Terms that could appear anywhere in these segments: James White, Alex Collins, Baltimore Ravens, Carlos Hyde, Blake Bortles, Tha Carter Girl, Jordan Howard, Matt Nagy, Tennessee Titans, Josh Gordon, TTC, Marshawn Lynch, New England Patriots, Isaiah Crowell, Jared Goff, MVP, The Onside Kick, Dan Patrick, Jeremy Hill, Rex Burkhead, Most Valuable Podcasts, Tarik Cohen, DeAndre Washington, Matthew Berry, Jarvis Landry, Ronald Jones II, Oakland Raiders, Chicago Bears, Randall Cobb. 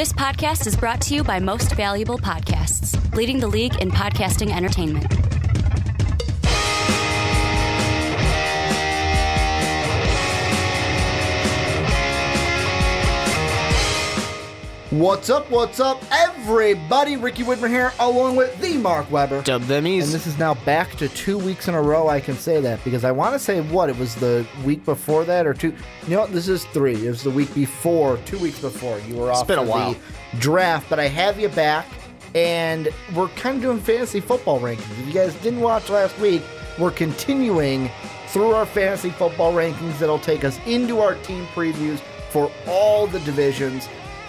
This podcast is brought to you by Most Valuable Podcasts, leading the league in podcasting entertainment. What's up, everybody? Ricky Widmer here, along with the Mark Weber. Dub them easy. And this is now back to 2 weeks in a row I can say that, because I want to say, what, it was the week before that or two? You know what, this is three. It was the week before, 2 weeks before. You were off for the draft, but I have you back, and we're kind of doing fantasy football rankings. If you guys didn't watch last week, we're continuing through our fantasy football rankings that'll take us into our team previews for all the divisions.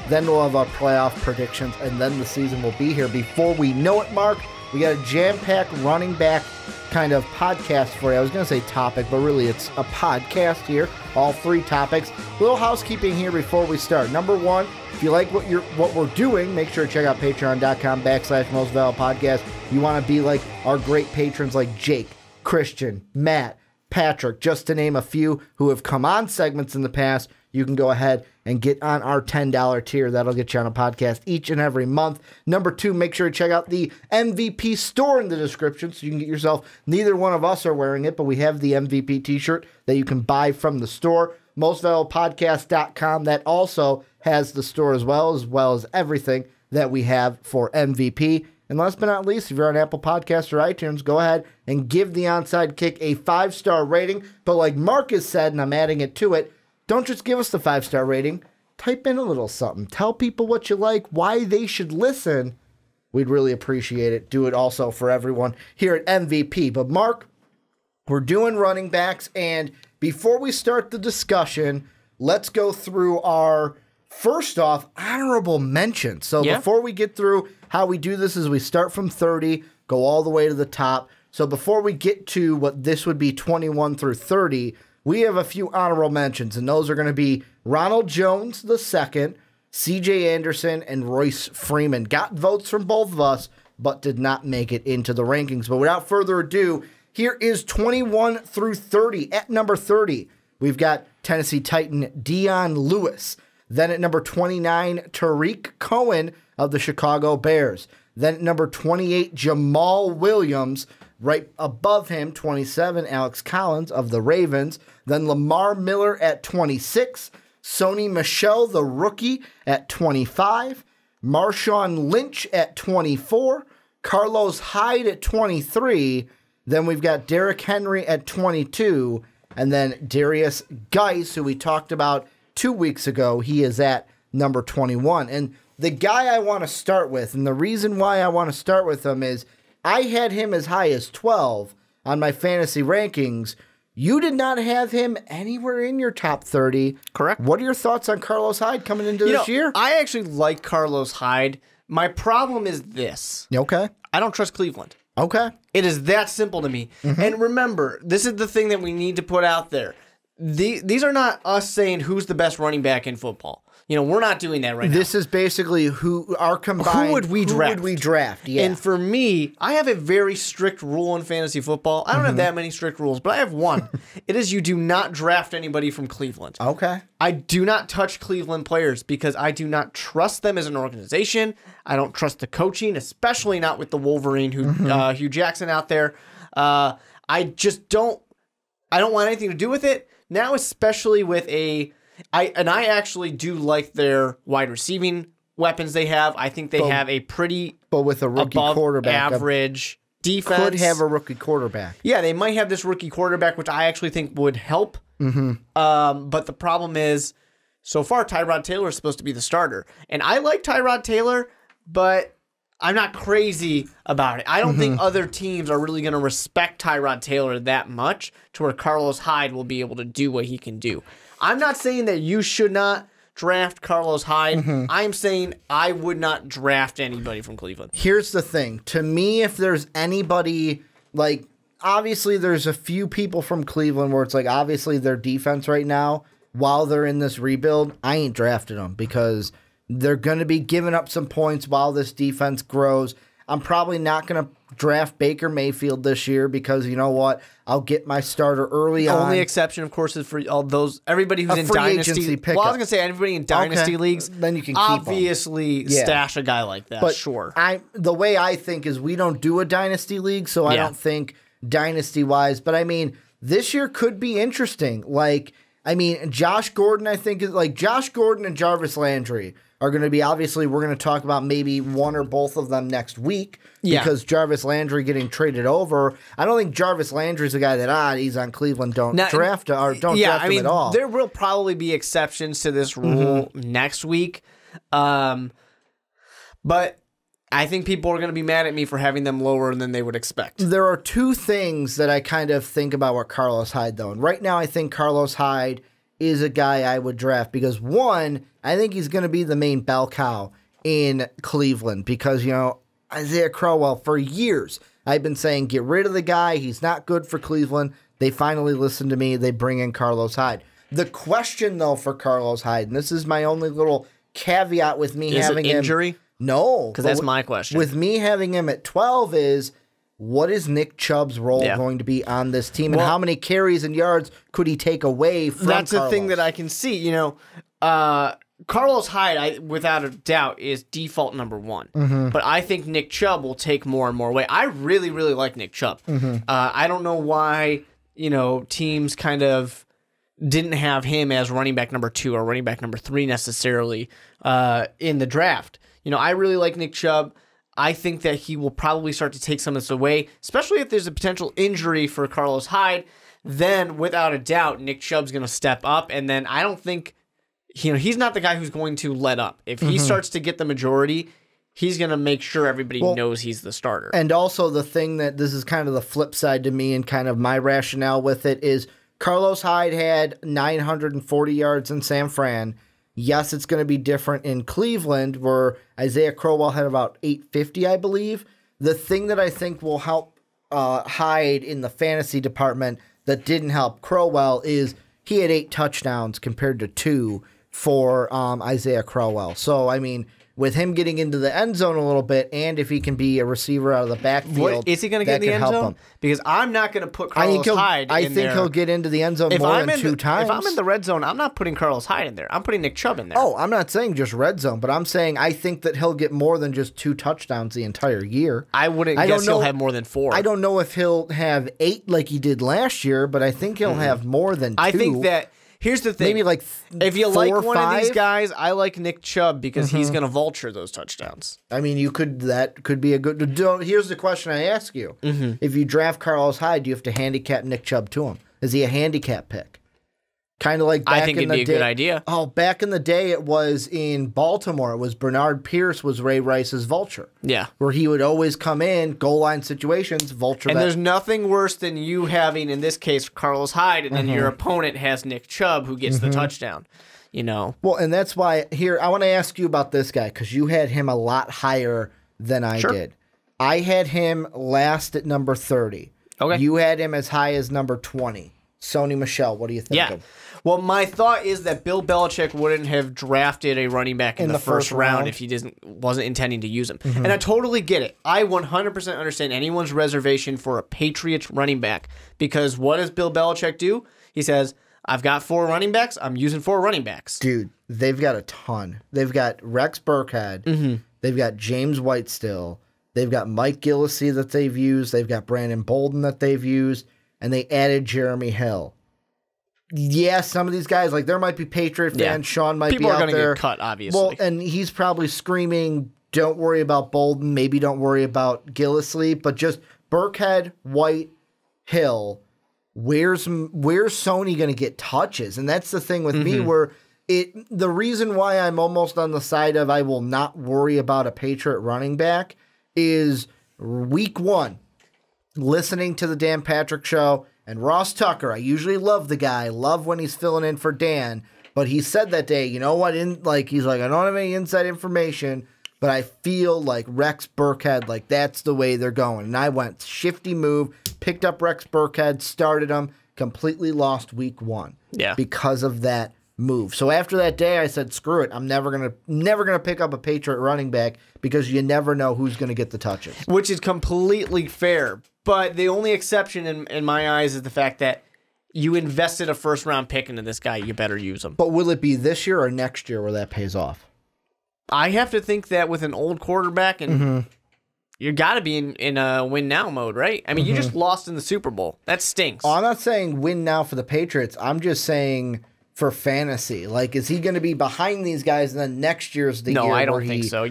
Then we'll have our playoff predictions, and then the season will be here. Before we know it, Mark, we got a jam-packed running back kind of podcast for you. I was going to say topic, but really it's a podcast here, all three topics. A little housekeeping here before we start. Number one, if you like what we're doing, make sure to check out patreon.com/mostvaluablepodcast. You want to be like our great patrons like Jake, Christian, Matt, Patrick, just to name a few who have come on segments in the past. You can go ahead and get on our $10 tier. That'll get you on a podcast each and every month. Number two, make sure to check out the MVP store in the description so you can get yourself. Neither one of us are wearing it, but we have the MVP t-shirt that you can buy from the store. MostValuablePodcast.com. That also has the store as well as everything that we have for MVP. And last but not least, if you're on Apple Podcasts or iTunes, go ahead and give the Onside Kick a 5-star rating. But like Marcus said, and I'm adding it to it, don't just give us the 5-star rating. Type in a little something. Tell people what you like, why they should listen. We'd really appreciate it. Do it also for everyone here at MVP. But Mark, we're doing running backs. And before we start the discussion, let's go through our, first off, honorable mentions. So before we get through how we do this is we start from 30, go all the way to the top. So before we get to what this would be 21 through 30, we have a few honorable mentions, and those are going to be Ronald Jones II, C.J. Anderson, and Royce Freeman. Got votes from both of us, but did not make it into the rankings. But without further ado, here is 21 through 30. At number 30, we've got Tennessee Titan Dion Lewis. Then at number 29, Tarik Cohen of the Chicago Bears. Then at number 28, Jamal Williams. Right above him, 27, Alex Collins of the Ravens. Then Lamar Miller at 26. Sony Michel, the rookie, at 25. Marshawn Lynch at 24. Carlos Hyde at 23. Then we've got Derrick Henry at 22. And then Derrius Guice, who we talked about 2 weeks ago, he is at number 21. And the guy I want to start with, and the reason why I want to start with him is, I had him as high as 12 on my fantasy rankings. You did not have him anywhere in your top 30. Correct. What are your thoughts on Carlos Hyde coming into this year? I actually like Carlos Hyde. My problem is this. Okay. I don't trust Cleveland. Okay. It is that simple to me. Mm-hmm. And remember, this is the thing that we need to put out there. These are not us saying who's the best running back in football. You know, we're not doing that right now. This is basically who our combined. Who would we draft? Yeah. And for me, I have a very strict rule in fantasy football. I don't have that many strict rules, but I have one. It is you do not draft anybody from Cleveland. Okay. I do not touch Cleveland players because I do not trust them as an organization. I don't trust the coaching, especially not with the Wolverine, Hugh Jackson out there. I just don't. I don't want anything to do with it now, especially with a. I actually do like their wide receiving weapons they have. I think they have a pretty with a rookie quarterback, average defense. Could have a rookie quarterback. Yeah, they might have this rookie quarterback, which I actually think would help. But the problem is, so far, Tyrod Taylor is supposed to be the starter. And I like Tyrod Taylor, but I'm not crazy about it. I don't think other teams are really going to respect Tyrod Taylor that much to where Carlos Hyde will be able to do what he can do. I'm not saying that you should not draft Carlos Hyde. I'm saying I would not draft anybody from Cleveland. Here's the thing. To me, if there's anybody, like, obviously there's a few people from Cleveland where it's like, obviously their defense right now, while they're in this rebuild, I ain't drafted them because they're going to be giving up some points while this defense grows. I'm probably not going to draft Baker Mayfield this year because you know what? I'll get my starter early on. The only exception, of course, is for all those everybody who's in dynasty. Well, I was gonna say everybody in dynasty leagues. Then you can obviously stash a guy like that. But sure, the way I think is we don't do a dynasty league, so I don't think dynasty wise. But I mean, this year could be interesting. Like, I mean, Josh Gordon, I think is like Josh Gordon and Jarvis Landry are going to be, obviously, we're going to talk about maybe one or both of them next week because Jarvis Landry getting traded over. I don't think Jarvis Landry's the guy that, he's on Cleveland, don't draft him at all. There will probably be exceptions to this rule next week. But I think people are going to be mad at me for having them lower than they would expect. There are two things that I kind of think about with Carlos Hyde, though. And right now, I think Carlos Hyde is a guy I would draft because, one, I think he's going to be the main bell cow in Cleveland because, you know, Isaiah Crowell, for years, I've been saying, get rid of the guy. He's not good for Cleveland. They finally listened to me. They bring in Carlos Hyde. The question, though, for Carlos Hyde, and this is my only little caveat with me having him. Is it injury? No. Because that's my question. With me having him at 12 is, what is Nick Chubb's role going to be on this team, and how many carries and yards could he take away from Carlos? That's a thing that I can see. You know, Carlos Hyde, without a doubt, is default number one. But I think Nick Chubb will take more and more away. I really, really like Nick Chubb. I don't know why, you know, teams kind of didn't have him as running back number two or running back number three necessarily in the draft. You know, I really like Nick Chubb. I think that he will probably start to take some of this away, especially if there's a potential injury for Carlos Hyde. Then, without a doubt, Nick Chubb's going to step up. And then I don't think, you know, he's not the guy who's going to let up. If he starts to get the majority, he's going to make sure everybody knows he's the starter. And also the thing that this is kind of the flip side to me and kind of my rationale with it is Carlos Hyde had 940 yards in San Fran. Yes, it's going to be different in Cleveland, where Isaiah Crowell had about 850, I believe. The thing that I think will help Hyde in the fantasy department that didn't help Crowell is he had 8 touchdowns compared to 2 for Isaiah Crowell. So, I mean, with him getting into the end zone a little bit, and if he can be a receiver out of the backfield, is he going to get in the end zone? Because I'm not going to put Carlos Hyde in there. I think he'll get into the end zone more than 2 times. If I'm in the red zone, I'm not putting Carlos Hyde in there. I'm putting Nick Chubb in there. Oh, I'm not saying just red zone, but I'm saying I think that he'll get more than just 2 touchdowns the entire year. I wouldn't guess he'll have more than 4. I don't know if he'll have 8 like he did last year, but I think he'll have more than 2. I think that... Here's the thing. Maybe like if you like one of these guys, I like Nick Chubb because he's going to vulture those touchdowns. I mean, you could be a good. Here's the question I ask you: if you draft Carlos Hyde, do you have to handicap Nick Chubb to him? Is he a handicap pick? Kind of like back in the day. I think it'd be a good idea. Oh, back in the day, it was in Baltimore. It was Bernard Pierce was Ray Rice's vulture. Yeah, where he would always come in goal line situations, vulture. And there's nothing worse than you having, in this case, Carlos Hyde, and then your opponent has Nick Chubb, who gets the touchdown. You know. Well, and that's why here I want to ask you about this guy because you had him a lot higher than I did. I had him last at number 30. Okay. You had him as high as number 20. Sony Michel, what do you think of? Well, my thought is that Bill Belichick wouldn't have drafted a running back in the first round if he wasn't intending to use him. And I totally get it. I 100% understand anyone's reservation for a Patriots running back because what does Bill Belichick do? He says, I've got 4 running backs. I'm using 4 running backs. Dude, they've got a ton. They've got Rex Burkhead. They've got James White still. They've got Mike Gillislee that they've used. They've got Brandon Bolden that they've used. And they added Jeremy Hill. Yeah, some of these guys, like there might be Patriot fans. Sean might be out there. People are going to get cut, obviously. Well, and he's probably screaming, don't worry about Bolden, maybe don't worry about Gillislee, but just Burkhead, White, Hill, where's Sony going to get touches? And that's the thing with me where the reason why I'm almost on the side of I will not worry about a Patriot running back is week one. Listening to the Dan Patrick Show and Ross Tucker, I usually love the guy, love when he's filling in for Dan, but he said that day, you know what, he's like, I don't have any inside information, but I feel like Rex Burkhead, like that's the way they're going. And I went shifty move, picked up Rex Burkhead, started him, completely lost week one because of that move. So after that day, I said, screw it. I'm never gonna pick up a Patriot running back because you never know who's gonna get the touches. Which is completely fair. But the only exception in my eyes is the fact that you invested a first-round pick into this guy. You better use him. But will it be this year or next year where that pays off? I have to think that with an old quarterback, and you got to be in a win-now mode, right? I mean, you just lost in the Super Bowl. That stinks. Oh, I'm not saying win now for the Patriots. I'm just saying for fantasy. Like, is he going to be behind these guys and then next year's the year? No, I don't think so.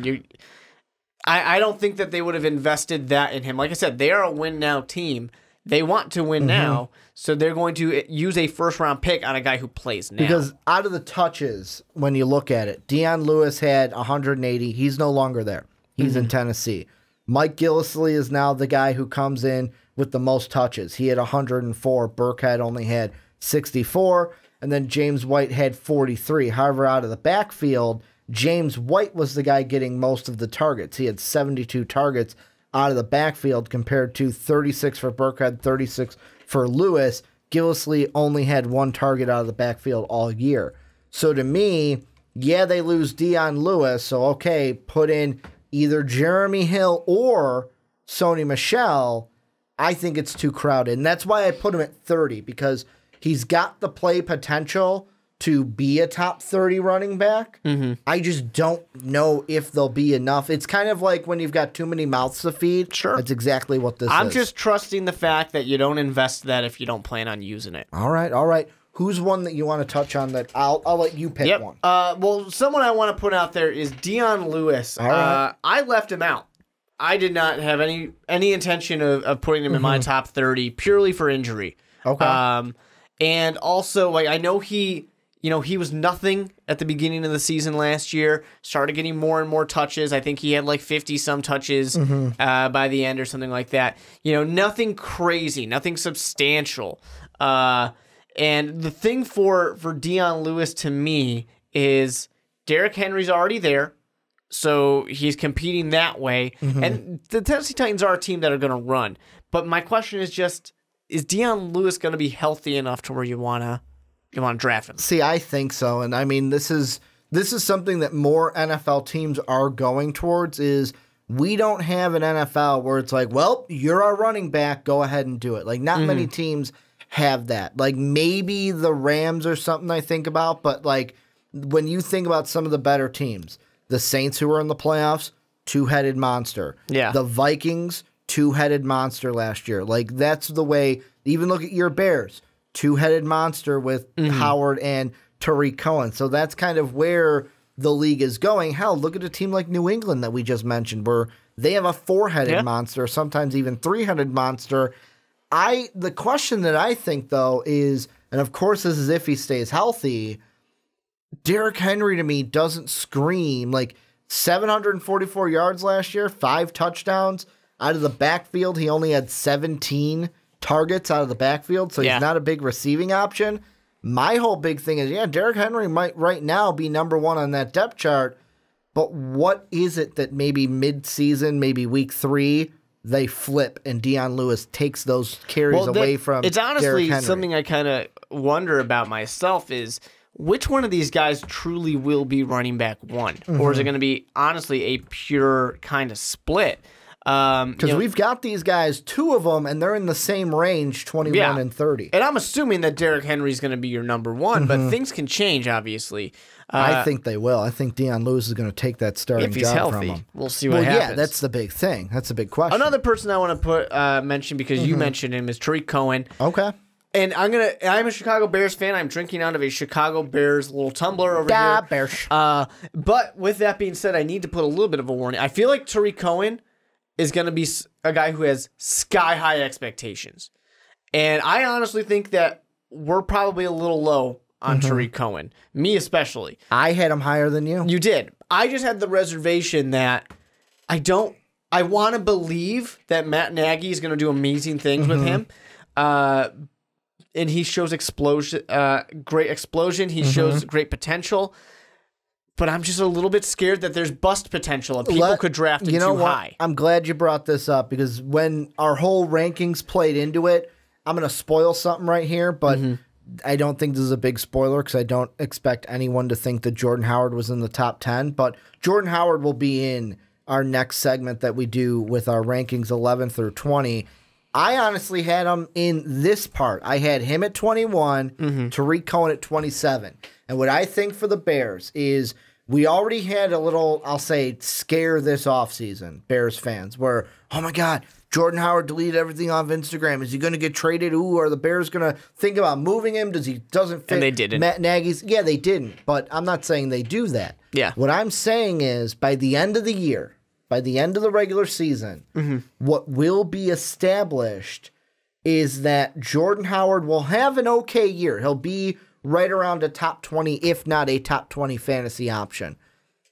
I don't think that they would have invested that in him. Like I said, they are a win-now team. They want to win now, so they're going to use a first-round pick on a guy who plays now. Because out of the touches, when you look at it, Dion Lewis had 180. He's no longer there. He's in Tennessee. Mike Gillislee is now the guy who comes in with the most touches. He had 104. Burkhead only had 64. And then James White had 43. However, out of the backfield, James White was the guy getting most of the targets. He had 72 targets out of the backfield compared to 36 for Burkhead, 36 for Lewis. Gillislee only had one target out of the backfield all year. So to me, yeah, they lose Dion Lewis. So, okay, put in either Jeremy Hill or Sony Michel. I think it's too crowded. And that's why I put him at 30, because he's got the play potential to be a top 30 running back. I just don't know if there'll be enough. It's kind of like when you've got too many mouths to feed. Sure. That's exactly what this is. I'm just trusting the fact that you don't invest that if you don't plan on using it. All right, all right. Who's one that you want to touch on that I'll let you pick one? Well, someone I want to put out there is Dion Lewis. All right. I left him out. I did not have any intention of putting him in my top 30 purely for injury. Okay. And also, like, I know he... You know, he was nothing at the beginning of the season last year, started getting more and more touches. I think he had like 50-some touches by the end or something like that. You know, nothing crazy, nothing substantial. And the thing for Dion Lewis to me is Derrick Henry's already there, so he's competing that way. And the Tennessee Titans are a team that are going to run. But my question is just, is Dion Lewis going to be healthy enough to where you want to draft him? See, I think so. And I mean, this is something that more NFL teams are going towards is we don't have an NFL where it's like, well, you're our running back, go ahead and do it. Like, not many teams have that. Like, maybe the Rams or something I think about, but like when you think about some of the better teams, the Saints who were in the playoffs, two-headed monster. Yeah. The Vikings, two-headed monster last year. Like, that's the way. Even look at your Bears. Two-headed monster with Howard and Tarik Cohen. So that's kind of where the league is going. Hell, look at a team like New England that we just mentioned where they have a four-headed monster, sometimes even three-headed monster. The question that I think, though, is, and of course this is if he stays healthy, Derrick Henry to me doesn't scream. Like, 744 yards last year, 5 touchdowns. Out of the backfield, he only had 17 targets out of the backfield, so he's not a big receiving option. My whole big thing is, yeah, Derrick Henry might right now be #1 on that depth chart, but what is it that maybe mid-season, maybe week 3, they flip and Dion Lewis takes those carries away from Derrick Henry? It's honestly something I kind of wonder about myself is which one of these guys truly will be running back one, or is it going to be honestly a pure kind of split? Because we've got these guys, 2 of them, and they're in the same range, 21 and 30. And I'm assuming that Derrick Henry's going to be your #1, but things can change, obviously. I think they will. I think Dion Lewis is going to take that starting job healthy, from him. We'll see what happens. Yeah, that's the big thing. That's the big question. Another person I want to put mention, because you mentioned him, is Tarik Cohen. Okay. And I'm a Chicago Bears fan. I'm drinking out of a Chicago Bears little tumbler over here. Bears. But with that being said, I need to put a little bit of a warning. I feel like Tarik Cohen is going to be a guy who has sky-high expectations. And I honestly think that we're probably a little low on Tarik Cohen, me especially. I had him higher than you. You did. I just had the reservation that I want to believe that Matt Nagy is going to do amazing things with him. And he shows great explosion. He shows great potential. But I'm just a little bit scared that there's bust potential. If people could draft it too high. I'm glad you brought this up, because when our whole rankings played into it, I'm going to spoil something right here. But I don't think this is a big spoiler because I don't expect anyone to think that Jordan Howard was in the top 10, but Jordan Howard will be in our next segment that we do with our rankings 11 through 20. I honestly had him in this part. I had him at 21, Tarik Cohen at 27. And what I think for the Bears is we already had a little, I'll say, scare this offseason, Bears fans, where, oh my God, Jordan Howard deleted everything off Instagram. Is he going to get traded? Ooh, are the Bears going to think about moving him? Doesn't fit? And they didn't. Matt Nagy's, yeah, they didn't. But I'm not saying they do that. Yeah. What I'm saying is by the end of the year, by the end of the regular season, what will be established is that Jordan Howard will have an okay year. He'll be right around a top 20, if not a top 20 fantasy option.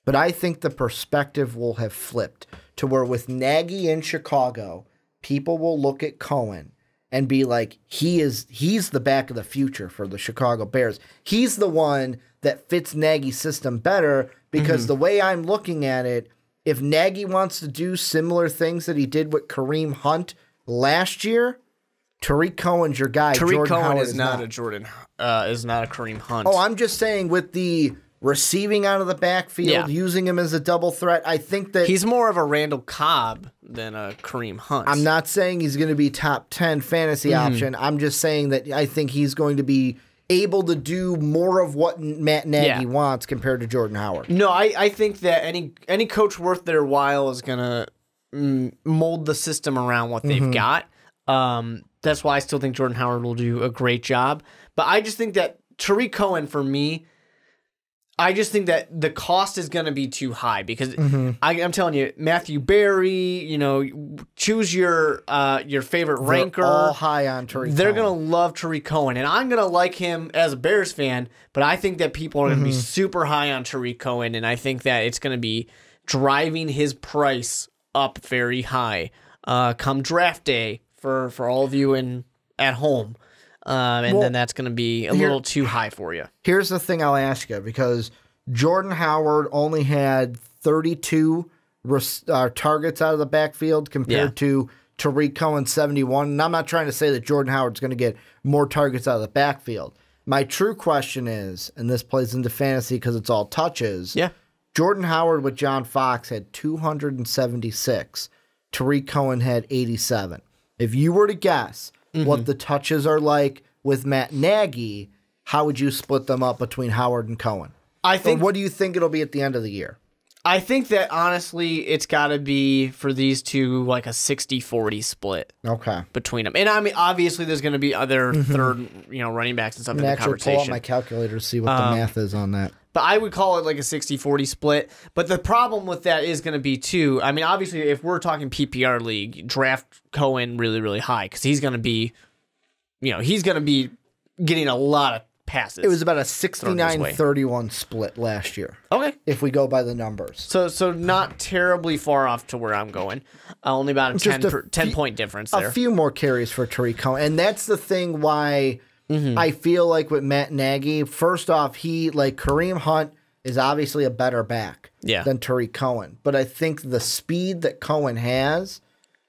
But I think the perspective will have flipped to where with Nagy in Chicago, people will look at Cohen and be like, he's the back of the future for the Chicago Bears. He's the one that fits Nagy's system better because the way I'm looking at it, if Nagy wants to do similar things that he did with Kareem Hunt last year, Tarik Cohen's your guy. Tarik Cohen is not a Jordan, is not a Kareem Hunt. Oh, I'm just saying with the receiving out of the backfield, using him as a double threat, I think that he's more of a Randall Cobb than a Kareem Hunt. I'm not saying he's going to be top 10 fantasy option. I'm just saying that I think he's going to be able to do more of what Matt Nagy wants compared to Jordan Howard. No, I think that any coach worth their while is going to mold the system around what they've got. That's why I still think Jordan Howard will do a great job. But I just think that Tarik Cohen, for me, I just think that the cost is going to be too high because I'm telling you, Matthew Berry, you know, choose your favorite ranker. All high on Tarik. They're going to love Tarik Cohen, and I'm going to like him as a Bears fan. But I think that people are going to be super high on Tarik Cohen, and I think that it's going to be driving his price up very high come draft day for all of you in at home. Then that's going to be a little too high for you. Here's the thing I'll ask you, because Jordan Howard only had 32 targets out of the backfield compared to Tarik Cohen 71. And I'm not trying to say that Jordan Howard's going to get more targets out of the backfield. My true question is, and this plays into fantasy because it's all touches, Jordan Howard with John Fox had 276. Tarik Cohen had 87. If you were to guess what the touches are like with Matt Nagy, how would you split them up between Howard and Cohen? I think. Or what do you think it'll be at the end of the year? I think that, honestly, it's got to be for these two like a 60-40 split between them. And, I mean, obviously there's going to be other third, you know, running backs and stuff in the conversation. Pull out my calculator to see what the math is on that. But I would call it like a 60-40 split. But the problem with that is going to be, too, I mean, obviously, if we're talking PPR league, draft Cohen really, really high because he's going to be, you know, he's going to be getting a lot of passes. It was about a 69-31 split last year. Okay. If we go by the numbers. So not terribly far off to where I'm going. Only about a 10-point difference there. A few more carries for Tarik Cohen. And that's the thing why I feel like with Matt Nagy, first off, Kareem Hunt is obviously a better back than Tarik Cohen. But I think the speed that Cohen has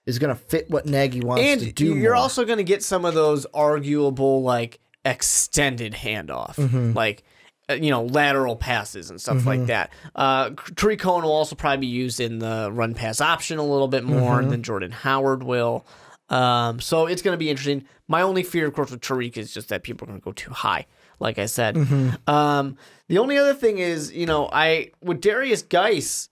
is going to fit what Nagy wants to do. You're also going to get some of those arguable, like, extended handoff, like, you know, lateral passes and stuff like that. Tarik Cohen will also probably be used in the run pass option a little bit more than Jordan Howard will. So it's going to be interesting. My only fear, of course, with Tarik is just that people are going to go too high, like I said. The only other thing is, you know, with Derrius Guice,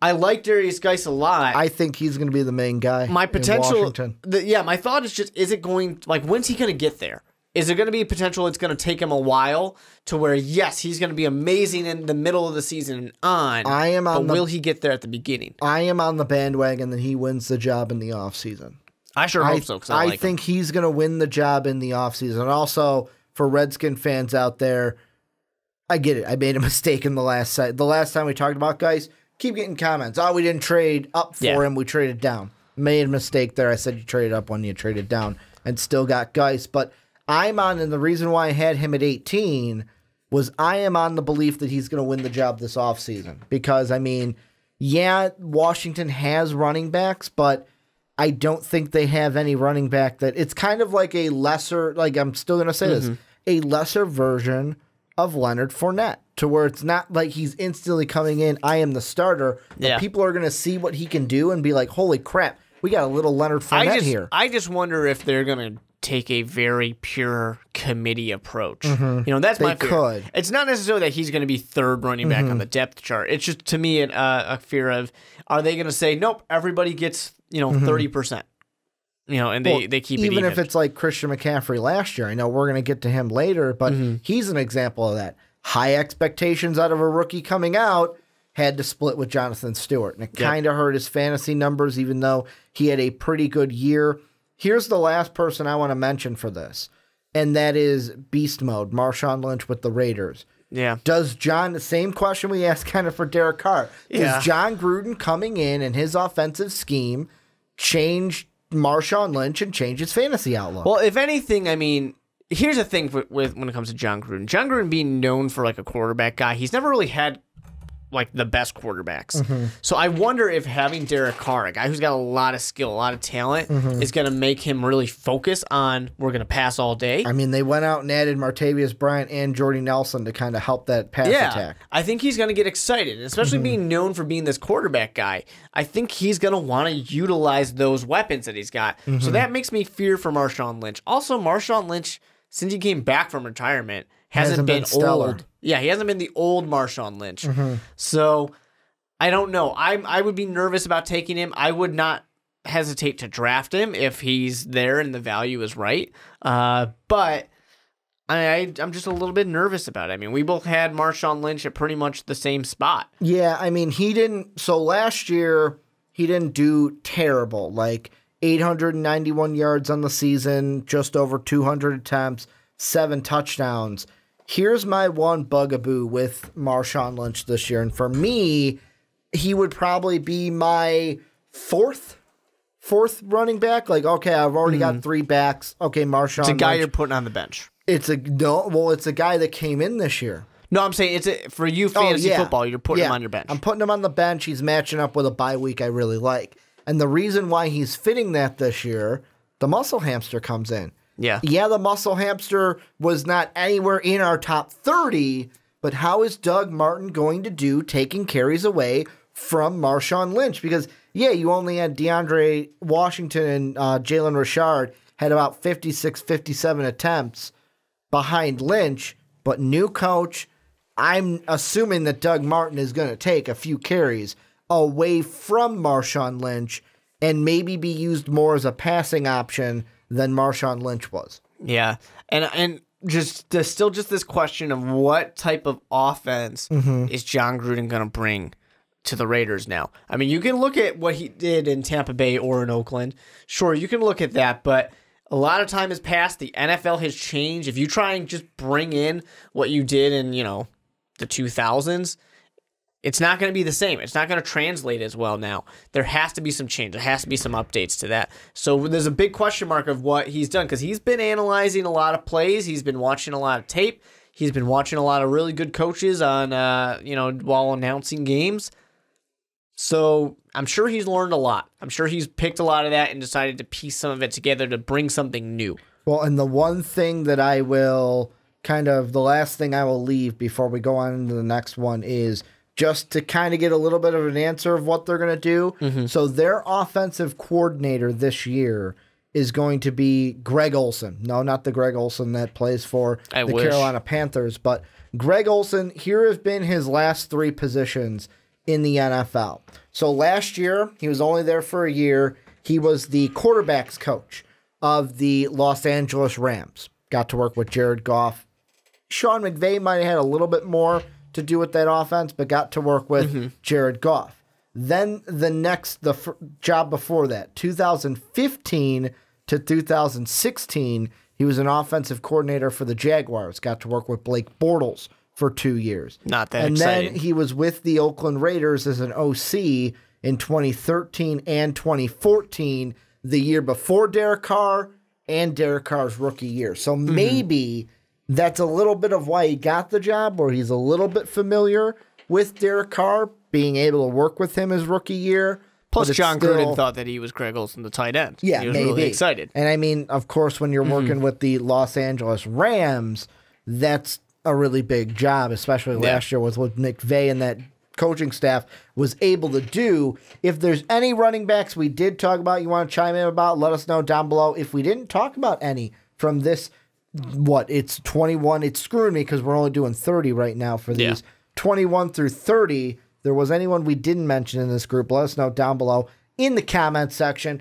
I like Derrius Guice a lot. I think he's going to be the main guy. My potential, in Washington. My thought is just, is it going, like, when's he going to get there? Is there going to be a potential it's going to take him a while to where, yes, he's going to be amazing in the middle of the season and on, but will he get there at the beginning? I am on the bandwagon that he wins the job in the offseason. I sure hope so. I think he's going to win the job in the offseason. And also, for Redskin fans out there, I get it. I made a mistake in the last time we talked about guys. Keep getting comments. Oh, we didn't trade up for him. We traded down. Made a mistake there. I said you traded up when you traded down and still got Guice, but and the reason why I had him at 18 was I am on the belief that he's going to win the job this offseason. Because, I mean, yeah, Washington has running backs, but I don't think they have any running back that it's kind of like a lesser, like I'm still going to say this, a lesser version of Leonard Fournette, to where it's not like he's instantly coming in, I am the starter. Yeah. People are going to see what he can do and be like, holy crap, we got a little Leonard Fournette here. I just wonder if they're going to take a very pure committee approach. Mm-hmm. You know, that's my fear. It's not necessarily that he's going to be third running back on the depth chart. It's just, to me, a fear of, are they going to say, nope, everybody gets, you know, 30%. You know, and they keep it even. Even if it's like Christian McCaffrey last year. I know we're going to get to him later, but he's an example of that. High expectations out of a rookie coming out, had to split with Jonathan Stewart. And it kind of hurt his fantasy numbers, even though he had a pretty good year. Here's the last person I want to mention for this, and that is Beast Mode, Marshawn Lynch with the Raiders. Yeah. Does John, the same question we asked kind of for Derek Carr, does Jon Gruden coming in and his offensive scheme change Marshawn Lynch and change his fantasy outlook? Well, if anything, I mean, here's the thing with when it comes to Jon Gruden. Jon Gruden being known for like a quarterback guy, he's never really had like the best quarterbacks. So I wonder if having Derek Carr, a guy who's got a lot of skill, a lot of talent, is going to make him really focus on we're going to pass all day. I mean, they went out and added Martavius Bryant and Jordy Nelson to kind of help that pass attack. I think he's going to get excited, especially being known for being this quarterback guy. I think he's going to want to utilize those weapons that he's got. So that makes me fear for Marshawn Lynch. Also, Marshawn Lynch, since he came back from retirement, hasn't been old. Yeah, he hasn't been the old Marshawn Lynch. So I don't know. I would be nervous about taking him. I would not hesitate to draft him if he's there and the value is right. But I'm just a little bit nervous about it. I mean, we both had Marshawn Lynch at pretty much the same spot. Yeah, I mean, he didn't. So last year, he didn't do terrible. Like 891 yards on the season, just over 200 attempts, 7 touchdowns. Here's my one bugaboo with Marshawn Lynch this year. And for me, he would probably be my fourth running back. Like, okay, I've already got 3 backs. Okay, Marshawn Lynch. It's a guy you're putting on the bench. It's a it's a guy that came in this year. No, I'm saying it's a, for you fantasy football, you're putting him on your bench. I'm putting him on the bench. He's matching up with a bye week I really like. And the reason why he's fitting that this year, the muscle hamster comes in. Yeah. Yeah, the muscle hamster was not anywhere in our top 30, but how is Doug Martin going to do taking carries away from Marshawn Lynch? Because, yeah, you only had DeAndre Washington and Jalen Richard had about 56, 57 attempts behind Lynch, but new coach, I'm assuming that Doug Martin is going to take a few carries away from Marshawn Lynch and maybe be used more as a passing option than Marshawn Lynch was. Yeah. And just there's still just this question of what type of offense is Jon Gruden going to bring to the Raiders now? I mean, you can look at what he did in Tampa Bay or in Oakland. Sure, you can look at that, but a lot of time has passed. The NFL has changed. If you try and just bring in what you did in, you know, the 2000s, it's not going to be the same. It's not going to translate as well now. There has to be some change. There has to be some updates to that. So there's a big question mark of what he's done because he's been analyzing a lot of plays. He's been watching a lot of tape. He's been watching a lot of really good coaches on, you know, while announcing games. So I'm sure he's learned a lot. I'm sure he's picked a lot of that and decided to piece some of it together to bring something new. Well, and the one thing that I will kind of, the last thing I will leave before we go on into the next one is, just to kind of get a little bit of an answer of what they're going to do. So their offensive coordinator this year is going to be Greg Olsen. No, not the Greg Olsen that plays for the Carolina Panthers, but Greg Olsen, here have been his last 3 positions in the NFL. So last year, he was only there for a year. He was the quarterbacks coach of the Los Angeles Rams. Got to work with Jared Goff. Sean McVay might have had a little bit more to do with that offense, but got to work with Jared Goff. Then the job before that, 2015 to 2016, he was an offensive coordinator for the Jaguars. Got to work with Blake Bortles for 2 years. Not that exciting. And then he was with the Oakland Raiders as an OC in 2013 and 2014, the year before Derek Carr and Derek Carr's rookie year. So maybe that's a little bit of why he got the job, where he's a little bit familiar with Derek Carr, being able to work with him his rookie year. Plus, Jon Gruden thought that he was Greg Olsen, the tight end. Yeah, he was really excited. And I mean, of course, when you're working with the Los Angeles Rams, that's a really big job, especially last year with what McVay and that coaching staff was able to do. If there's any running backs we did talk about you want to chime in about, let us know down below. If we didn't talk about any from this, what, it's 21. It's screwing me because we're only doing 30 right now for these. 21 through 30. There was anyone we didn't mention in this group, let us know down below in the comment section.